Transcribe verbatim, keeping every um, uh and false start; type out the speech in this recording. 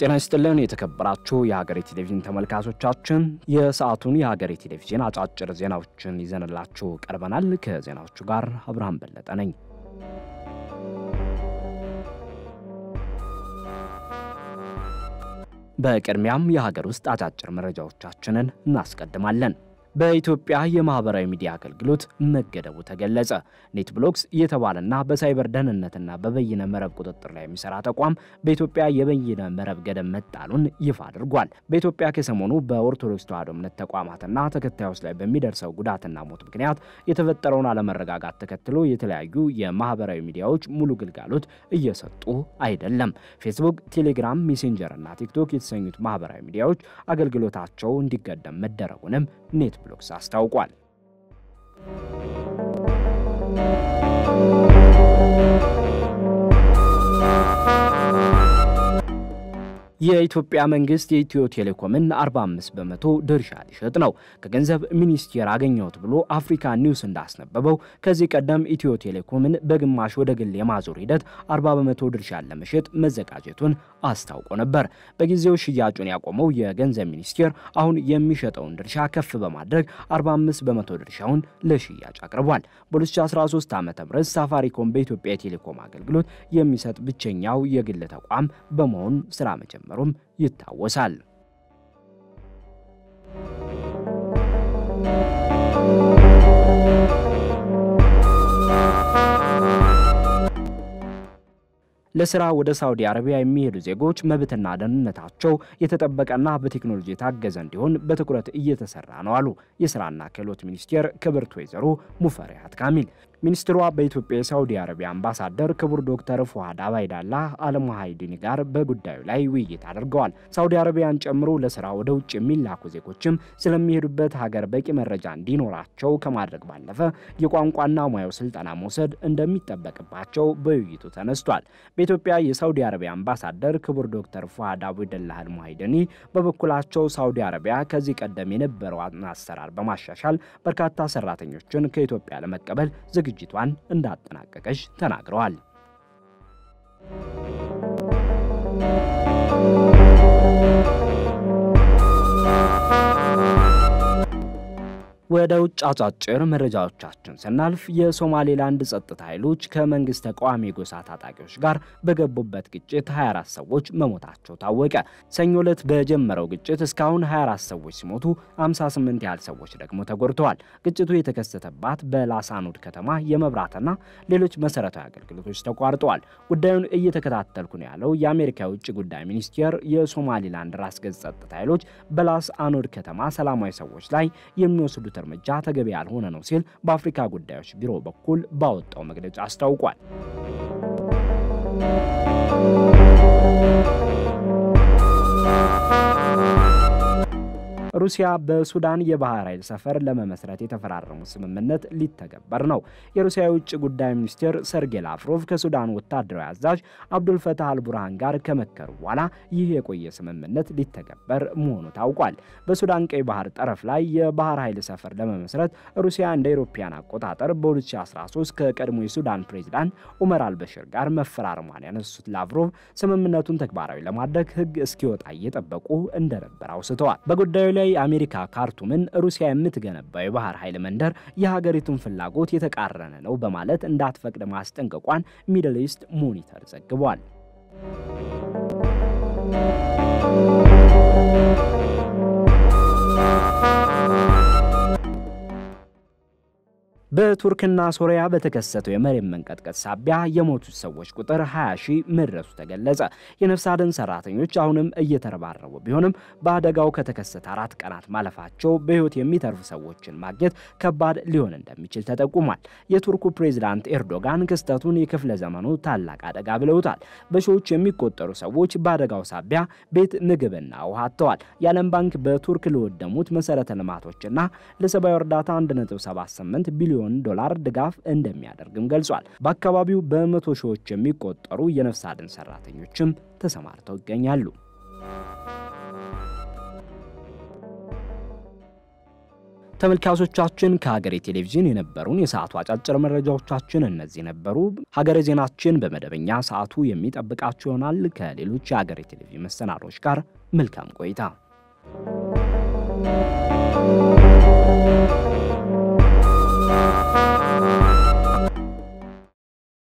ጤና ይስጥልን የተከበራችሁ የሀገሬ ቴሌቪዥን ተመልካቾቻችን የሰዓቱን የሀገሬ ቴሌቪዥን አጫጭር ዜናዎችን ይዘንላችሁ ቀርበናል። ከዜናዎቹ ጋር አብርሃም በለጠ ነኝ። በቅድሚያም የሀገር ውስጥ አጫጭር መረጃዎቻችንን እናስቀድማለን። በኢትዮጵያ የማህበራዊ ሚዲያ አገልግሎት መገደቡ ተገለጸ። ኔት ብሎክስ የተባለና በሳይበር ደህንነትና በበይነ መረብ ቁጥጥር ላይ የሚሰራ ተቋም በኢትዮጵያ የበይነ መረብ ገደብ መጣሉን ይፋ አድርጓል። በኢትዮጵያ ከሰሞኑ በኦርቶዶክስ ተዋሕዶ እምነት ተቋማትና ተከታዮች ላይ በሚደርሰው ጉዳትና ሞት ምክንያት የተፈጠረውን አለመረጋጋት ተከትሎ የተለያዩ የማህበራዊ ሚዲያዎች ሙሉ ግልጋሎት እየሰጡ አይደለም። ፌስቡክ፣ ቴሌግራም፣ ሜሴንጀር እና ቲክቶክ የተሰኙት ማህበራዊ ሚዲያዎች አገልግሎታቸው እንዲገደም መደረጉንም ኔት ብሎክስ አስታውቋል። የኢትዮጵያ መንግስት የኢትዮ ቴሌኮምን አርባ አምስት በመቶ ድርሻ ሊሸጥ ነው። ከገንዘብ ሚኒስቴር አገኘውት ብሎ አፍሪካ ኒውስ እንዳስነበበው ከዚህ ቀደም ኢትዮ ቴሌኮምን በግማሽ ወደ ግል የማዞር ሂደት አርባ በመቶ ድርሻ ለመሸጥ መዘጋጀቱን አስታውቆ ነበር። በጊዜው ሽያጩን ያቆመው የገንዘብ ሚኒስቴር አሁን የሚሸጠውን ድርሻ ከፍ በማድረግ አርባ አምስት በመቶ ድርሻውን ለሽያጭ አቅርቧል። በ2013 ዓመተ ምህረት ሳፋሪኮም በኢትዮጵያ ቴሌኮም አገልግሎት የሚሰጥ ብቸኛው የግል ተቋም በመሆን ስራ መጀመር መሮም ይታወሳል። ለስራ ወደ ሳውዲ አረቢያ የሚሄዱ ዜጎች መብትና ደህንነታቸው የተጠበቀና በቴክኖሎጂ የታገዘ እንዲሆን በትኩረት እየተሰራ ነው አሉ የስራና ክህሎት ሚኒስቴር ክብርት ወይዘሮ ሙፈሪያት ካሚል። ሚኒስትሯ በኢትዮጵያ ሳውዲ አረቢያ አምባሳደር ክቡር ዶክተር ፉአድ አባይዳላ አለሙሃይዲን ጋር በጉዳዩ ላይ ውይይት አድርገዋል። ሳውዲ አረቢያን ጨምሮ ለስራ ወደ ውጭ የሚላኩ ዜጎችም ስለሚሄዱበት ሀገር በቂ መረጃ እንዲኖራቸው ከማድረግ ባለፈ የቋንቋና ሙያው ስልጠና መውሰድ እንደሚጠበቅባቸው በውይይቱ ተነስቷል። በኢትዮጵያ የሳውዲ አረቢያ አምባሳደር ክቡር ዶክተር ፉአድ አባይዳላ አለሙሃይዲን በበኩላቸው ሳውዲ አረቢያ ከዚህ ቀደም የነበረውን አሰራር በማሻሻል በርካታ ሰራተኞችን ከኢትዮጵያ ለመቀበል ግጅቷን እንዳጠናቀቀች ተናግረዋል። ወደ ውጭ አጫጭር መረጃዎቻችን ስናልፍ የሶማሊላንድ ጸጥታ ኃይሎች ከመንግስት ተቃዋሚ ጎሳ ታጣቂዎች ጋር በገቡበት ግጭት ሃያ አራት ሰዎች መሞታቸው ታወቀ። ሰኞ ዕለት በጀመረው ግጭት እስካሁን ሃያ አራት ሰዎች ሲሞቱ ሃምሳ ስምንት ያህል ሰዎች ደግሞ ተጎድተዋል። ግጭቱ የተከሰተባት በላሳኑድ ከተማ የመብራትና ሌሎች መሰረታዊ አገልግሎቶች ተቋርጠዋል። ጉዳዩን እየተከታተልኩ ነው ያለው የአሜሪካ የውጭ ጉዳይ ሚኒስቴር የሶማሊላንድ ራስ ገዝ ጸጥታ ኃይሎች በላሳኑድ ከተማ ሰላማዊ ሰዎች ላይ የሚወስዱት ተርምጃ ተገቢ ያልሆነ ነው ሲል በአፍሪካ ጉዳዮች ቢሮ በኩል ባወጣው መግለጫ አስታውቋል። ሩሲያ በሱዳን የባህር ኃይል ሰፈር ለመመስረት የተፈራረሙት ስምምነት ሊተገበር ነው። የሩሲያ የውጭ ጉዳይ ሚኒስትር ሰርጌይ ላቭሮቭ ከሱዳን ወታደራዊ አዛዥ አብዱል ፈታህ አልቡርሃን ጋር ከመከሩ በኋላ ይህ የቆየ ስምምነት ሊተገበር መሆኑ ታውቋል። በሱዳን ቀይ ባህር ጠረፍ ላይ የባህር ኃይል ሰፈር ለመመስረት ሩሲያ እንደ አውሮፓውያን አቆጣጠር በ2013 ከቀድሞ የሱዳን ፕሬዝዳንት ኡመር አልበሽር ጋር መፈራረሟን ያነሱት ላቭሮቭ ስምምነቱን ተግባራዊ ለማድረግ ህግ እስኪወጣ እየጠበቁ እንደነበረ አውስተዋል። በጉዳዩ ላይ አሜሪካ ካርቱምን ሩሲያ የምትገነባው የባህር ኃይል መንደር የሀገሪቱን ፍላጎት የተቃረነ ነው በማለት እንዳትፈቅድ ማስጠንቀቋን ሚድል ኢስት ሞኒተር ዘግቧል። በቱርክና ሶሪያ በተከሰተው የመሬት መንቀጥቀጥ ሳቢያ የሞቱት ሰዎች ቁጥር ሃያ ሺህ መድረሱ ተገለጸ። የነፍስ አድን ሰራተኞች አሁንም እየተረባረቡ ቢሆንም በአደጋው ከተከሰተ አራት ቀናት ማለፋቸው በህይወት የሚተርፉ ሰዎችን ማግኘት ከባድ ሊሆን እንደሚችል ተጠቁሟል። የቱርኩ ፕሬዝዳንት ኤርዶጋን ክስተቱን የክፍለ ዘመኑ ታላቅ አደጋ ብለውታል። በሺዎች የሚቆጠሩ ሰዎች በአደጋው ሳቢያ ቤት፣ ምግብና ውሃ አጥተዋል። የዓለም ባንክ በቱርክ ለወደሙት መሰረተ ልማቶችና ለሰብአዊ እርዳታ አንድ ነጥብ ሰባ ስምንት ቢሊዮን ዶላር ድጋፍ እንደሚያደርግም ገልጿል። በአካባቢው በመቶ ሺዎች የሚቆጠሩ የነፍስ አድን ሰራተኞችም ተሰማርተው ይገኛሉ። ተመልካቾቻችን ከሀገሬ ቴሌቪዥን የነበሩን የሰዓቱ አጫጭር መረጃዎቻችን እነዚህ ነበሩ። ሀገሬ ዜናችን በመደበኛ ሰዓቱ የሚጠብቃችሁ ይሆናል። ከሌሎች የሀገሬ ቴሌቪዥን መሰናዶች ጋር መልካም ቆይታ።